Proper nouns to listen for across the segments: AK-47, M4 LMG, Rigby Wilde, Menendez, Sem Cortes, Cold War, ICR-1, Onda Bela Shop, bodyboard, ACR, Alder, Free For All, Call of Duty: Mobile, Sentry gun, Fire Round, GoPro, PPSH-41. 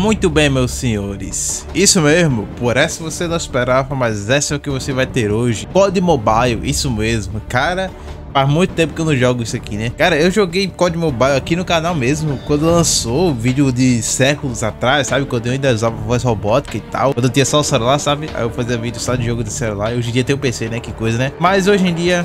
Muito bem, meus senhores. Isso mesmo, por essa você não esperava, mas essa é o que você vai ter hoje. COD Mobile, isso mesmo, cara. Faz muito tempo que eu não jogo isso aqui, né? Cara, eu joguei COD Mobile aqui no canal mesmo, quando lançou o vídeo de séculos atrás, sabe? Quando eu ainda usava voz robótica e tal. Quando eu tinha só o celular, sabe? Aí eu fazia vídeo só de jogo de celular. E hoje em dia tem o PC, né? Que coisa, né? Mas hoje em dia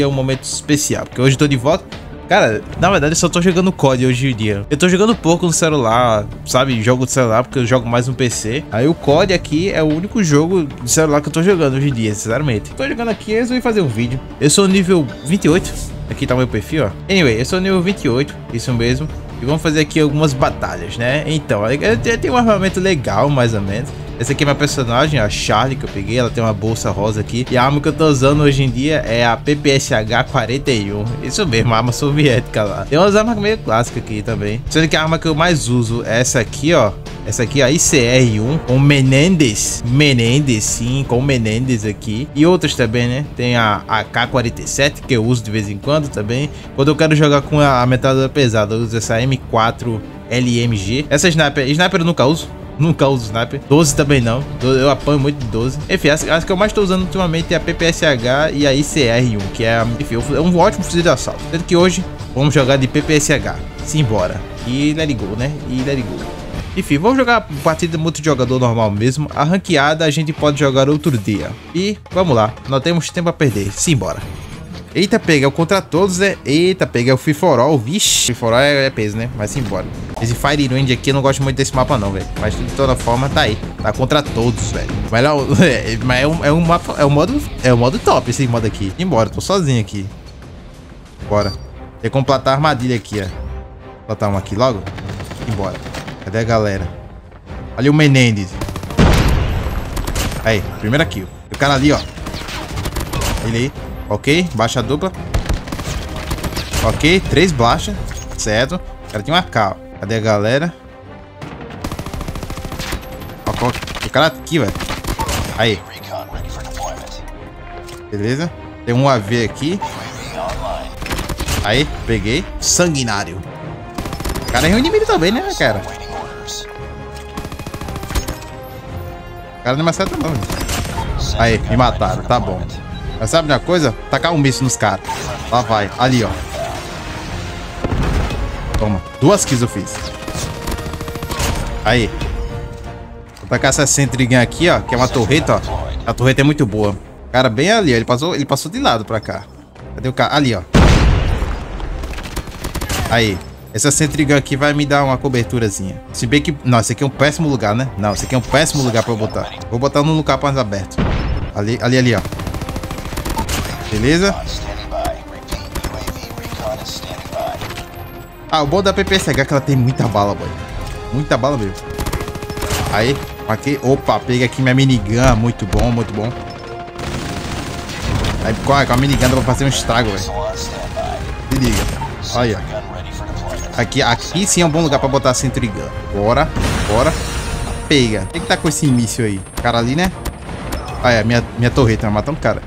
é um momento especial, porque hoje eu tô de volta. Cara, na verdade eu só tô jogando COD hoje em dia. Eu tô jogando pouco no celular, sabe? Jogo de celular, porque eu jogo mais no PC. Aí o COD aqui é o único jogo de celular que eu tô jogando hoje em dia, sinceramente. Tô jogando aqui e resolvi fazer um vídeo. Eu sou nível 28. Aqui tá o meu perfil, ó. Anyway, eu sou nível 28, isso mesmo. E vamos fazer aqui algumas batalhas, né? Então, eu tenho um armamento legal, mais ou menos. Essa aqui é minha personagem, a Charlie, que eu peguei. Ela tem uma bolsa rosa aqui. E a arma que eu tô usando hoje em dia é a PPSH-41. Isso mesmo, a arma soviética lá. Tem umas armas meio clássicas aqui também. Sendo que a arma que eu mais uso é essa aqui, ó. Essa aqui é a ICR-1 com Menendez. Menendez, sim, com Menendez aqui. E outras também, né? Tem a AK-47, que eu uso de vez em quando também. Quando eu quero jogar com a metralhadora pesada, eu uso essa M4 LMG. Essa sniper eu nunca uso. Nunca uso sniper. 12 também não. Eu apanho muito de 12. Enfim, acho que eu mais tô usando ultimamente é a PPSH e a ICR-1, que é, enfim, é um ótimo fuzil de assalto. Tanto que hoje vamos jogar de PPSH. Simbora. E let it go, né? E let it go. Enfim, vamos jogar partida multijogador normal mesmo. A ranqueada a gente pode jogar outro dia. E vamos lá. Não temos tempo a perder. Simbora. Eita, pega o Contra Todos, né? Eita, pega o Free For All. Vixe, Free For All é peso, né? Mas simbora. Esse Fire Round aqui eu não gosto muito desse mapa não, velho. Mas de toda forma tá aí. Tá Contra Todos, velho. Mas é um mapa... É um modo top esse modo aqui. Embora, tô sozinho aqui. Bora. Tem que completar a armadilha aqui, ó. Botar uma aqui logo. Embora. Cadê a galera? Olha o Menendez. Aí, primeira kill. O cara ali, ó. Ele aí. Ok, baixa dupla. Ok, 3 baixas. Certo. O cara tem uma AK. Cadê a galera? O cara aqui, velho. Aí. Beleza. Tem um AV aqui. Aí, peguei. Sanguinário. O cara é um inimigo também, né, cara? O cara não me acerta não. Aí, me mataram. Tá bom. Mas sabe uma coisa? Tacar um míssil nos caras. Lá vai. Ali, ó. Toma. 2 kills eu fiz. Aí. Vou tacar essa Sentry gun aqui, ó. Que é uma torreta, ó. A torreta é muito boa. O cara bem ali, ó. Ele passou de lado pra cá. Cadê o cara? Ali, ó. Aí. Essa Sentry gun aqui vai me dar uma coberturazinha. Se bem que... Não, esse aqui é um péssimo lugar, né? Não, esse aqui é um péssimo lugar pra eu botar. Vou botar num lugar mais aberto. Ali, ó. Beleza? Ah, o bom da PPSH é que ela tem muita bala, boy. Muita bala mesmo. Aí, aqui. Opa, pega aqui minha minigun. Muito bom, muito bom. Aí, com a minigun dá pra fazer um estrago, velho. Se liga. Olha. Aqui sim é um bom lugar pra botar a Sentry gun. Bora, bora. Pega. O que tá com esse míssil aí? O cara ali, né? Ah, é. Minha torreta. Matamos o cara.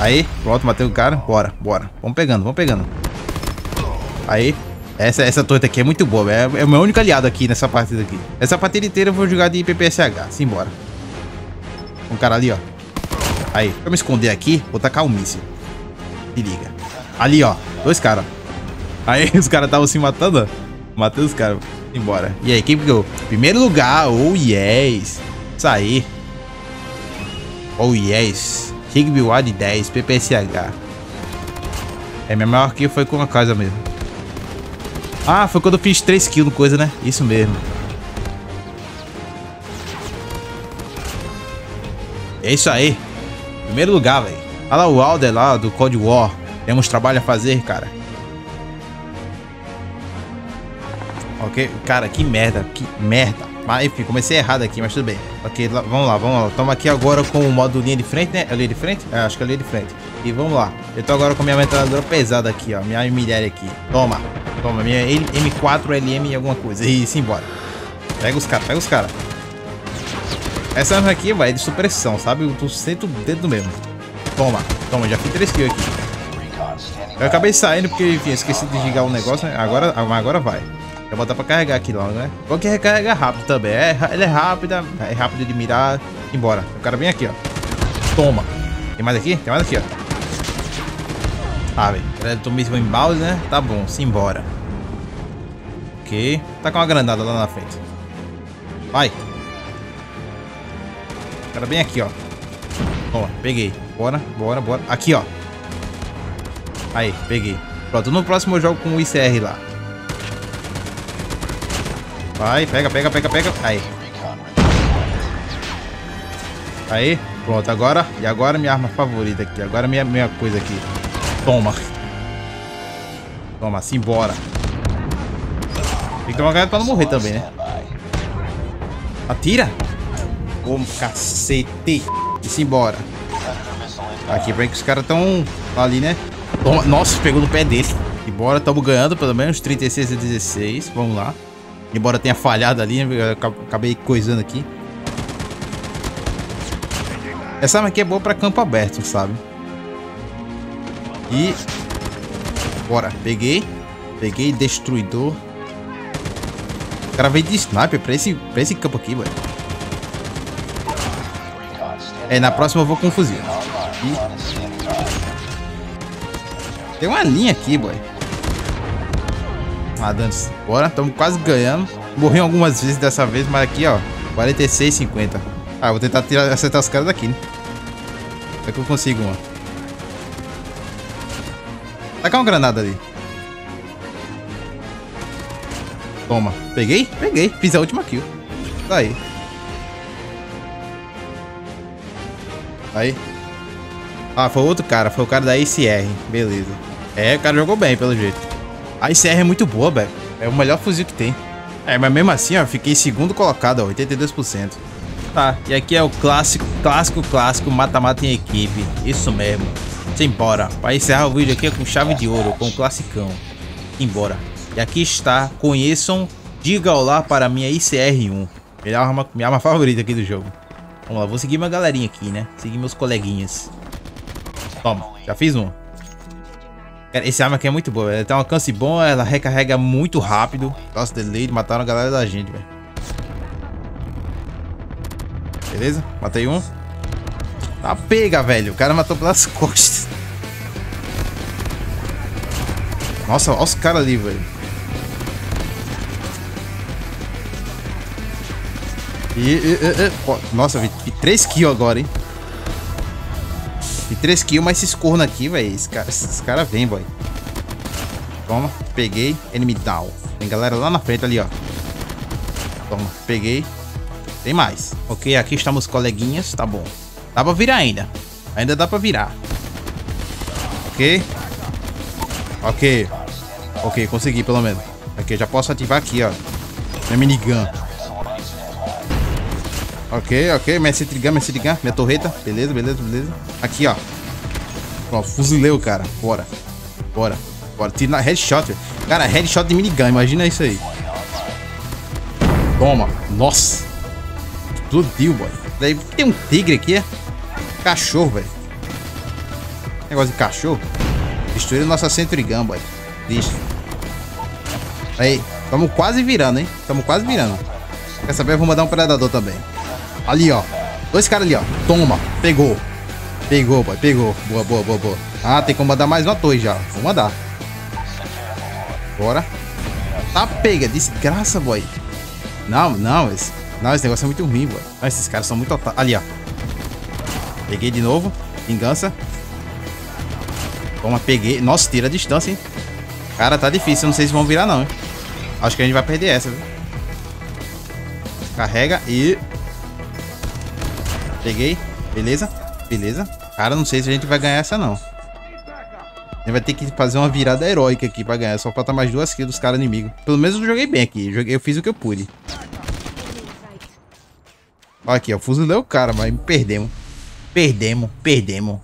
Aí, pronto, matei o cara. Bora, bora. Vamos pegando, vamos pegando. Aí, essa torreta aqui é muito boa. É o meu único aliado aqui nessa partida aqui. Essa partida inteira eu vou jogar de PPSH. Simbora. Um cara ali, ó. Aí, pra me esconder aqui, vou tacar um míssil. Se liga. Ali, ó. 2 caras. Aí, os caras estavam se matando. Matei os caras. Simbora. E aí, quem pegou? Primeiro lugar. Oh, yes. Isso aí. Oh, yes. Rigby Wilde 10, PPSH. É, minha maior kill foi com a casa mesmo. Ah, foi quando eu fiz 3 kills no coisa, né? Isso mesmo. É isso aí. Primeiro lugar, velho. Olha lá o Alder lá do Cold War. Temos trabalho a fazer, cara. Ok, cara, que merda. Que merda. Mas enfim, comecei errado aqui, mas tudo bem. Ok, vamos lá, vamos lá. Tamo aqui agora com o modo linha de frente, né? É linha de frente? É, acho que é linha de frente. E vamos lá. Eu tô agora com minha metralhadora pesada aqui, ó. Minha MLR aqui. Toma. Toma, minha M4 LM e alguma coisa. E simbora. Pega os caras, pega os caras. Essa arma aqui, vai, é de supressão, sabe? Eu sento o dedo mesmo. Toma, toma. Já fiz 3 kills aqui. Eu acabei saindo porque, enfim, esqueci de ligar o negócio, né? Agora vai. Vou botar pra carregar aqui logo, né? Vou que recarrega rápido também. Ele é rápida, é rápido de mirar. Embora. O cara vem aqui, ó. Toma. Tem mais aqui? Tem mais aqui, ó. Ah, velho. Eu tomei esse embalde, né? Tá bom, simbora. Ok. Tá com uma granada lá na frente. Vai. O cara bem aqui, ó. Toma, peguei. Bora, bora, bora. Aqui, ó. Aí, peguei. Pronto, no próximo eu jogo com o ICR lá. Vai, pega, pega, pega, pega. Aí. Aí, pronto. Agora, e agora minha arma favorita aqui. Agora minha coisa aqui. Toma. Toma, simbora. Tem que tomar cuidado pra não morrer também, né? Atira. Ô, cacete. E simbora. Aqui, pra que os caras tão ali, né? Toma. Nossa, pegou no pé dele. Embora, estamos ganhando pelo menos 36 a 16. Vamos lá. Embora tenha falhado ali, eu acabei coisando aqui. Essa arma aqui é boa pra campo aberto, sabe? E... bora, peguei. Peguei, destruidor. O cara veio de sniper pra esse campo aqui, velho. É, na próxima eu vou com fuzil. E... tem uma linha aqui, boy. Ah, dane-se. Bora, estamos quase ganhando. Morri algumas vezes dessa vez, mas aqui, ó. 46,50. Ah, eu vou tentar acertar os caras daqui, né? Será que eu consigo uma? Tacar uma granada ali. Toma. Peguei? Peguei. Fiz a última kill. Tá aí. Tá aí. Ah, foi outro cara. Foi o cara da ACR. Beleza. É, o cara jogou bem, pelo jeito. A ICR é muito boa, velho. É o melhor fuzil que tem. É, mas mesmo assim, ó, fiquei segundo colocado, ó, 82%. Tá, e aqui é o clássico, mata-mata em equipe. Isso mesmo. Simbora. Pra encerrar o vídeo aqui é com chave de ouro, com o classicão. Embora. E aqui está, conheçam, diga olá para minha ICR-1. Minha arma favorita aqui do jogo. Vamos lá, vou seguir minha galerinha aqui, né? Seguir meus coleguinhas. Toma, já fiz um. Cara, essa arma aqui é muito boa, ela tem um alcance bom, ela recarrega muito rápido. Nossa, delay, mataram a galera da gente, velho. Beleza? Matei um. Tá pega, velho. O cara matou pelas costas. Nossa, olha os caras ali, velho. Nossa, velho. E 3 kills agora, hein? E 3 kills, mas esses corno aqui, velho. Esses cara vem, boy. Toma, peguei. Enemy down. Tem galera lá na frente ali, ó. Toma, peguei. Tem mais. Ok, aqui estamos coleguinhas. Tá bom. Dá pra virar ainda. Ainda dá pra virar. Ok. Ok. Ok, consegui pelo menos. Ok, já posso ativar aqui, ó. Minha minigun. Ok, ok, minha Sentry gun, minha torreta. Beleza, beleza, beleza. Aqui, ó. Pronto, fuzilei o cara. Bora. Bora. Bora. Tiro na headshot. Cara, headshot de minigun. Imagina isso aí. Toma. Nossa. Explodiu, boy. Daí tem um tigre aqui, é? Cachorro, velho. Negócio de cachorro. Destruiu nossa Sentry gun, boy. Lixo. Aí. Estamos quase virando, hein? Estamos quase virando. Quer saber? Eu vou mandar um predador também. Ali, ó. 2 caras ali, ó. Toma. Pegou. Pegou, boy. Pegou. Boa, boa, boa, boa. Ah, tem como mandar mais uma torre já. Vou mandar. Bora. Tá pega. Desgraça, boy. Não, não. Esse negócio é muito ruim, boy. Não, esses caras são muito otários. Ali, ó. Peguei de novo. Vingança. Toma, peguei. Nossa, tira a distância, hein. Cara, tá difícil. Não sei se vão virar, não, hein. Acho que a gente vai perder essa, viu? Carrega e... peguei. Beleza. Beleza. Cara, não sei se a gente vai ganhar essa, não. A gente vai ter que fazer uma virada heróica aqui pra ganhar. Só falta mais 2 kills dos caras inimigos. Pelo menos eu joguei bem aqui. Eu fiz o que eu pude. Olha aqui, eu fuzilei o cara, mas perdemos. Perdemos. Perdemos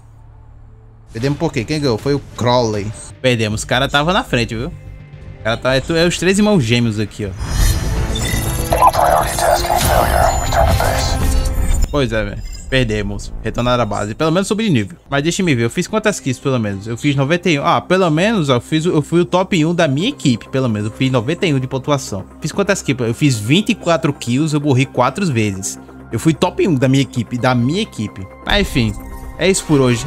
por quê? Quem ganhou? Foi o Crowley. Perdemos. O cara tava na frente, viu? O cara tava... é os 3 irmãos gêmeos aqui, ó. Pois é, velho. Perdemos. Retornar à base. Pelo menos subi de nível. Mas deixa-me ver. Eu fiz quantas kills, pelo menos? Eu fiz 91. Ah, pelo menos eu fui o top 1 da minha equipe. Pelo menos. Eu fiz 91 de pontuação. Fiz quantas kills? Eu fiz 24 kills. Eu morri 4 vezes. Eu fui top 1 da minha equipe. Mas enfim. É isso por hoje.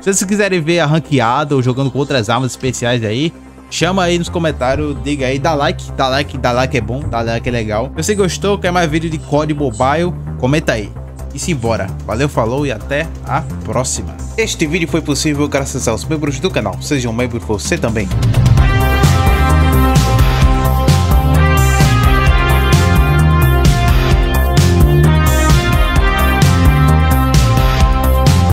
Se vocês quiserem ver a ranqueada ou jogando com outras armas especiais aí, chama aí nos comentários, diga aí, dá like é bom, dá like é legal. Se você gostou, quer mais vídeo de COD Mobile, comenta aí. E simbora. Valeu, falou e até a próxima. Este vídeo foi possível graças aos membros do canal. Seja um membro você também.